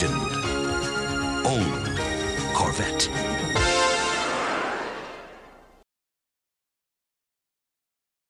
legend.